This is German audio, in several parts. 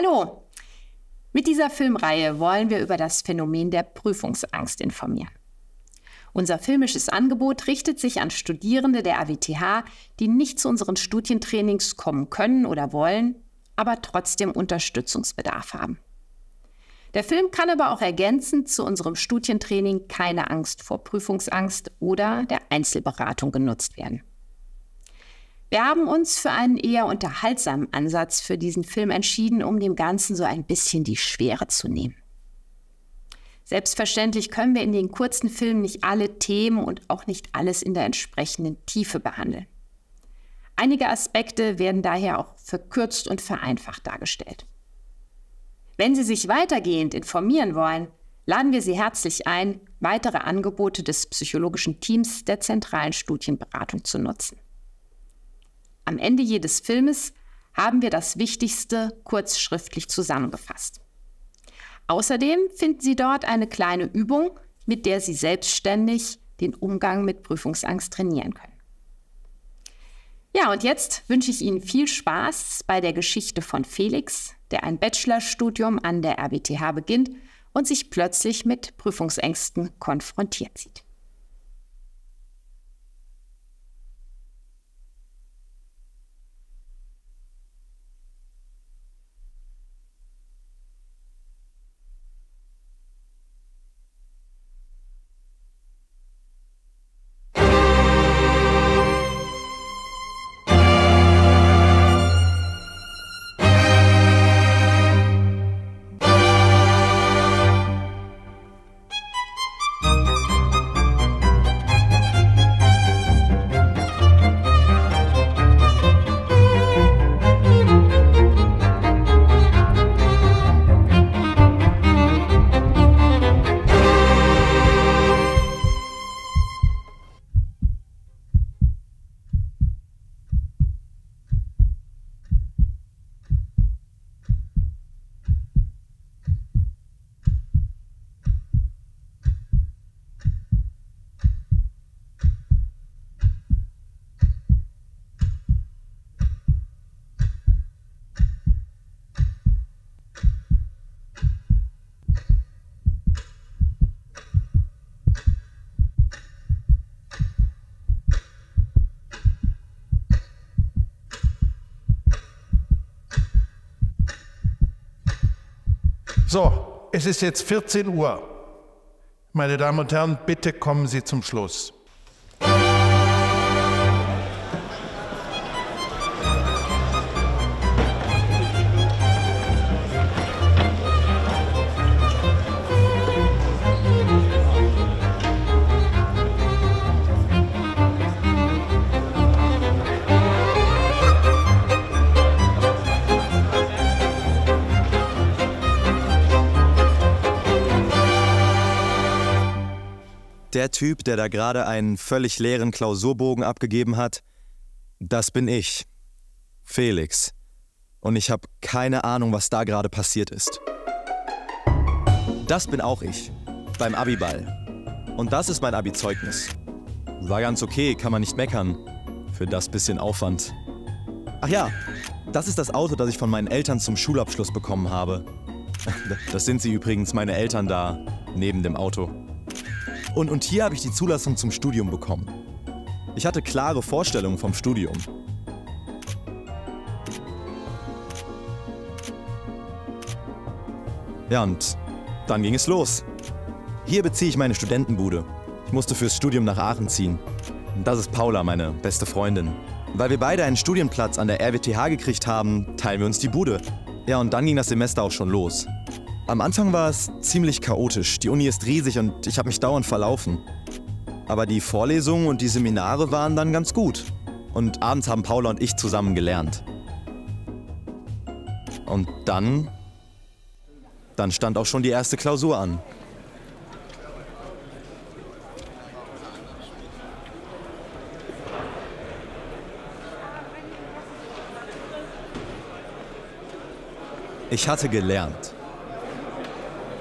Hallo! Mit dieser Filmreihe wollen wir über das Phänomen der Prüfungsangst informieren. Unser filmisches Angebot richtet sich an Studierende der RWTH, die nicht zu unseren Studientrainings kommen können oder wollen, aber trotzdem Unterstützungsbedarf haben. Der Film kann aber auch ergänzend zu unserem Studientraining Keine Angst vor Prüfungsangst oder der Einzelberatung genutzt werden. Wir haben uns für einen eher unterhaltsamen Ansatz für diesen Film entschieden, um dem Ganzen so ein bisschen die Schwere zu nehmen. Selbstverständlich können wir in den kurzen Filmen nicht alle Themen und auch nicht alles in der entsprechenden Tiefe behandeln. Einige Aspekte werden daher auch verkürzt und vereinfacht dargestellt. Wenn Sie sich weitergehend informieren wollen, laden wir Sie herzlich ein, weitere Angebote des psychologischen Teams der zentralen Studienberatung zu nutzen. Am Ende jedes Filmes haben wir das Wichtigste kurz schriftlich zusammengefasst. Außerdem finden Sie dort eine kleine Übung, mit der Sie selbstständig den Umgang mit Prüfungsangst trainieren können. Ja, und jetzt wünsche ich Ihnen viel Spaß bei der Geschichte von Felix, der ein Bachelorstudium an der RWTH beginnt und sich plötzlich mit Prüfungsängsten konfrontiert sieht. So, es ist jetzt 14 Uhr. Meine Damen und Herren, bitte kommen Sie zum Schluss. Der Typ, der da gerade einen völlig leeren Klausurbogen abgegeben hat, das bin ich, Felix. Und ich habe keine Ahnung, was da gerade passiert ist. Das bin auch ich, beim Abiball. Und das ist mein Abi-Zeugnis. War ganz okay, kann man nicht meckern. Für das bisschen Aufwand. Ach ja, das ist das Auto, das ich von meinen Eltern zum Schulabschluss bekommen habe. Das sind sie übrigens, meine Eltern da, neben dem Auto. Und hier habe ich die Zulassung zum Studium bekommen. Ich hatte klare Vorstellungen vom Studium. Ja, und dann ging es los. Hier beziehe ich meine Studentenbude. Ich musste fürs Studium nach Aachen ziehen. Und das ist Paula, meine beste Freundin. Weil wir beide einen Studienplatz an der RWTH gekriegt haben, teilen wir uns die Bude. Ja, und dann ging das Semester auch schon los. Am Anfang war es ziemlich chaotisch. Die Uni ist riesig und ich habe mich dauernd verlaufen. Aber die Vorlesungen und die Seminare waren dann ganz gut. Und abends haben Paula und ich zusammen gelernt. Und dann stand auch schon die erste Klausur an. Ich hatte gelernt.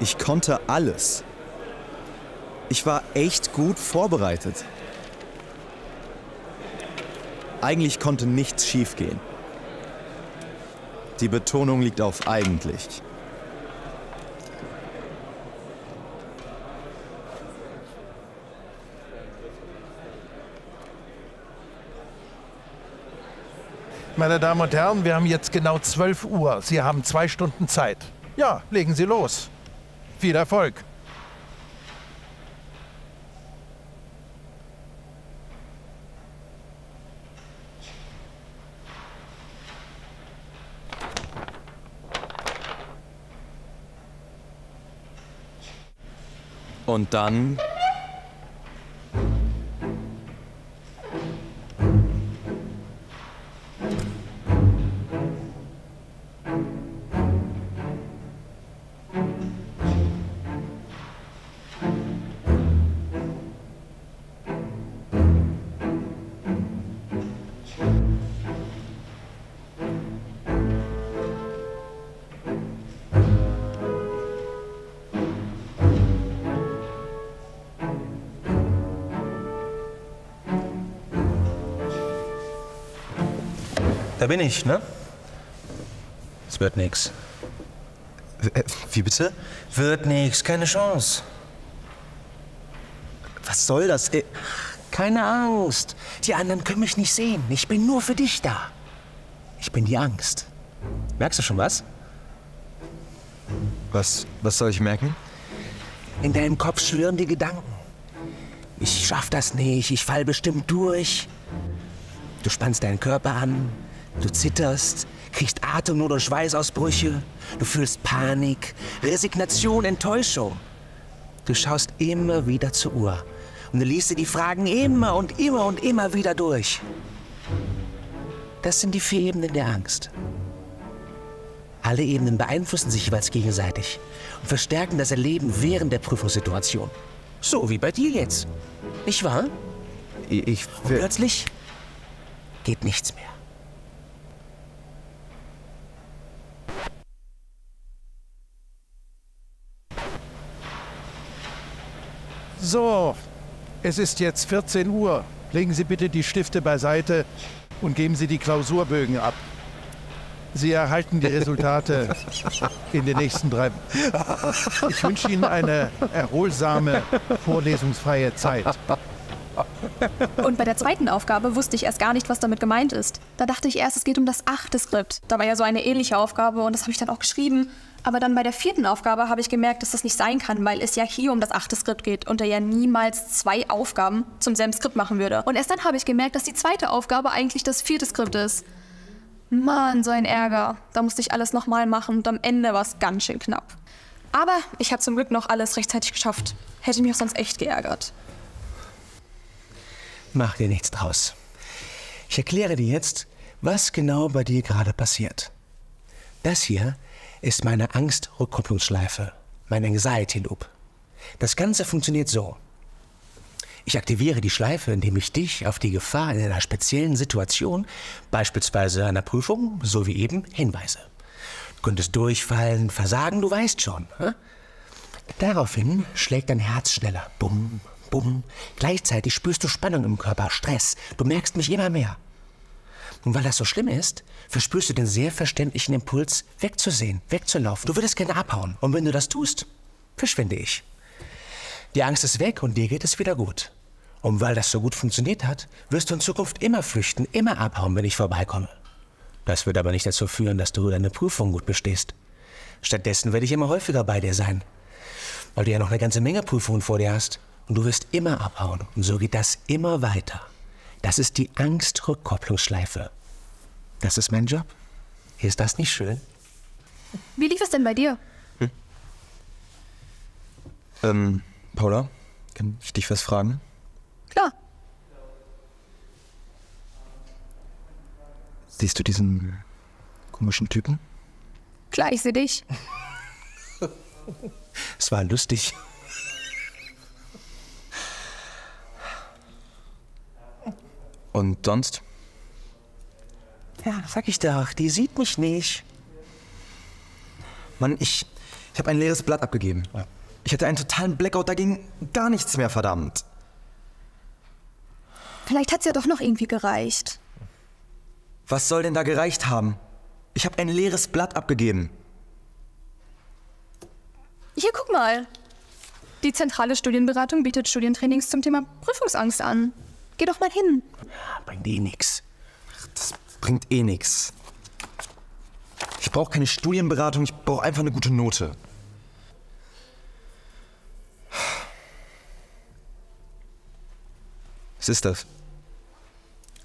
Ich konnte alles. Ich war echt gut vorbereitet. Eigentlich konnte nichts schiefgehen. Die Betonung liegt auf eigentlich. Meine Damen und Herren, wir haben jetzt genau 12 Uhr. Sie haben 2 Stunden Zeit. Ja, legen Sie los. Viel Erfolg. Und dann... Da bin ich, ne? Es wird nix. Wie bitte? Wird nix, keine Chance. Was soll das? Keine Angst. Die anderen können mich nicht sehen. Ich bin nur für dich da. Ich bin die Angst. Merkst du schon was? Was soll ich merken? In deinem Kopf schwirren die Gedanken. Ich schaff das nicht, ich fall bestimmt durch. Du spannst deinen Körper an. Du zitterst, kriegst Atemnot und Schweißausbrüche, du fühlst Panik, Resignation, Enttäuschung. Du schaust immer wieder zur Uhr und du liest dir die Fragen immer und immer und immer wieder durch. Das sind die 4 Ebenen der Angst. Alle Ebenen beeinflussen sich jeweils gegenseitig und verstärken das Erleben während der Prüfungssituation. So wie bei dir jetzt, nicht wahr? Und plötzlich geht nichts mehr. So, es ist jetzt 14 Uhr. Legen Sie bitte die Stifte beiseite und geben Sie die Klausurbögen ab. Sie erhalten die Resultate in den nächsten 3 Wochen. Ich wünsche Ihnen eine erholsame, vorlesungsfreie Zeit. Und bei der zweiten Aufgabe wusste ich erst gar nicht, was damit gemeint ist. Da dachte ich erst, es geht um das 8. Skript. Da war ja so eine ähnliche Aufgabe und das habe ich dann auch geschrieben. Aber dann bei der 4. Aufgabe habe ich gemerkt, dass das nicht sein kann, weil es ja hier um das 8. Skript geht und er ja niemals 2 Aufgaben zum selben Skript machen würde. Und erst dann habe ich gemerkt, dass die zweite Aufgabe eigentlich das 4. Skript ist. Mann, so ein Ärger. Da musste ich alles nochmal machen und am Ende war es ganz schön knapp. Aber ich habe zum Glück noch alles rechtzeitig geschafft. Hätte mich auch sonst echt geärgert. Mach dir nichts draus. Ich erkläre dir jetzt, was genau bei dir gerade passiert. Das hier ist meine Angstrückkopplungsschleife, mein Anxiety Loop. Das Ganze funktioniert so. Ich aktiviere die Schleife, indem ich dich auf die Gefahr in einer speziellen Situation, beispielsweise einer Prüfung, so wie eben, hinweise. Du könntest durchfallen, versagen, du weißt schon. Daraufhin schlägt dein Herz schneller. Bumm, bumm. Gleichzeitig spürst du Spannung im Körper, Stress. Du merkst mich immer mehr. Und weil das so schlimm ist, verspürst du den sehr verständlichen Impuls, wegzusehen, wegzulaufen. Du würdest gerne abhauen. Und wenn du das tust, verschwinde ich. Die Angst ist weg und dir geht es wieder gut. Und weil das so gut funktioniert hat, wirst du in Zukunft immer flüchten, immer abhauen, wenn ich vorbeikomme. Das wird aber nicht dazu führen, dass du deine Prüfung gut bestehst. Stattdessen werde ich immer häufiger bei dir sein. Weil du ja noch eine ganze Menge Prüfungen vor dir hast. Und du wirst immer abhauen. Und so geht das immer weiter. Das ist die Angstrückkopplungsschleife. Das ist mein Job. Ist das nicht schön? Wie lief es denn bei dir? Paula, kann ich dich was fragen? Klar. Siehst du diesen komischen Typen? Klar, ich sehe dich. Es war lustig. Und sonst? Ja, sag ich doch, die sieht mich nicht. Mann, ich habe ein leeres Blatt abgegeben. Ja. Ich hatte einen totalen Blackout, da ging gar nichts mehr, verdammt. Vielleicht hat's ja doch noch irgendwie gereicht. Was soll denn da gereicht haben? Ich habe ein leeres Blatt abgegeben. Hier, guck mal. Die zentrale Studienberatung bietet Studientrainings zum Thema Prüfungsangst an. Geh doch mal hin. Bringt eh nix. Das bringt eh nix. Ich brauche keine Studienberatung, ich brauche einfach eine gute Note. Was ist das?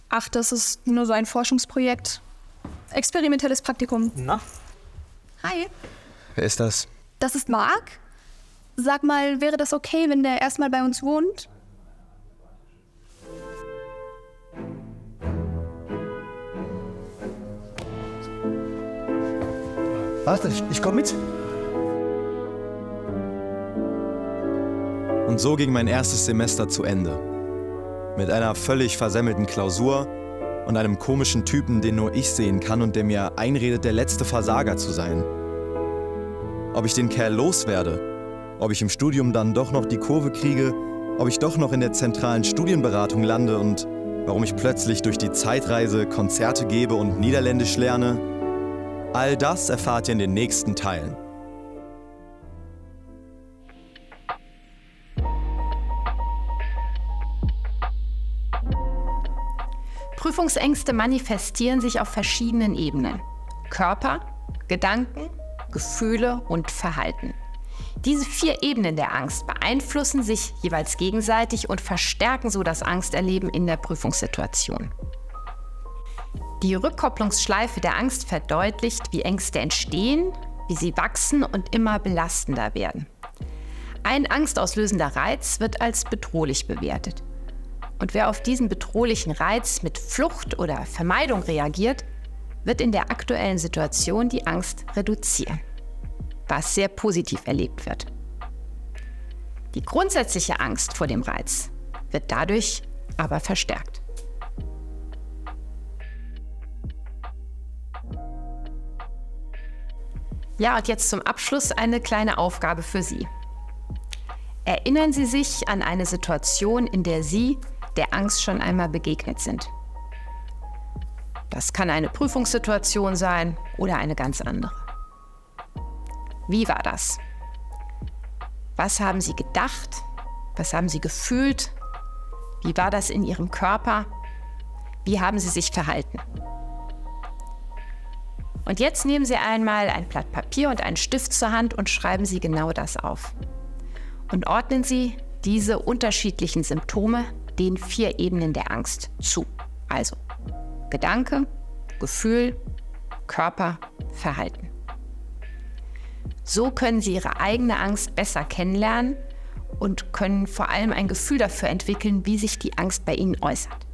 Ach, das ist nur so ein Forschungsprojekt. Experimentelles Praktikum. Na? Hi. Wer ist das? Das ist Marc. Sag mal, wäre das okay, wenn der erstmal bei uns wohnt? Warte, ich komm mit. Und so ging mein erstes Semester zu Ende. Mit einer völlig versemmelten Klausur und einem komischen Typen, den nur ich sehen kann und der mir einredet, der letzte Versager zu sein. Ob ich den Kerl loswerde, ob ich im Studium dann doch noch die Kurve kriege, ob ich doch noch in der zentralen Studienberatung lande und warum ich plötzlich durch die Zeitreise Konzerte gebe und Niederländisch lerne, all das erfahrt ihr in den nächsten Teilen. Prüfungsängste manifestieren sich auf verschiedenen Ebenen: Körper, Gedanken, Gefühle und Verhalten. Diese 4 Ebenen der Angst beeinflussen sich jeweils gegenseitig und verstärken so das Angsterleben in der Prüfungssituation. Die Rückkopplungsschleife der Angst verdeutlicht, wie Ängste entstehen, wie sie wachsen und immer belastender werden. Ein angstauslösender Reiz wird als bedrohlich bewertet. Und wer auf diesen bedrohlichen Reiz mit Flucht oder Vermeidung reagiert, wird in der aktuellen Situation die Angst reduzieren, was sehr positiv erlebt wird. Die grundsätzliche Angst vor dem Reiz wird dadurch aber verstärkt. Ja, und jetzt zum Abschluss eine kleine Aufgabe für Sie. Erinnern Sie sich an eine Situation, in der Sie der Angst schon einmal begegnet sind. Das kann eine Prüfungssituation sein oder eine ganz andere. Wie war das? Was haben Sie gedacht? Was haben Sie gefühlt? Wie war das in Ihrem Körper? Wie haben Sie sich verhalten? Und jetzt nehmen Sie einmal ein Blatt Papier und einen Stift zur Hand und schreiben Sie genau das auf. Und ordnen Sie diese unterschiedlichen Symptome den 4 Ebenen der Angst zu. Also Gedanke, Gefühl, Körper, Verhalten. So können Sie Ihre eigene Angst besser kennenlernen und können vor allem ein Gefühl dafür entwickeln, wie sich die Angst bei Ihnen äußert.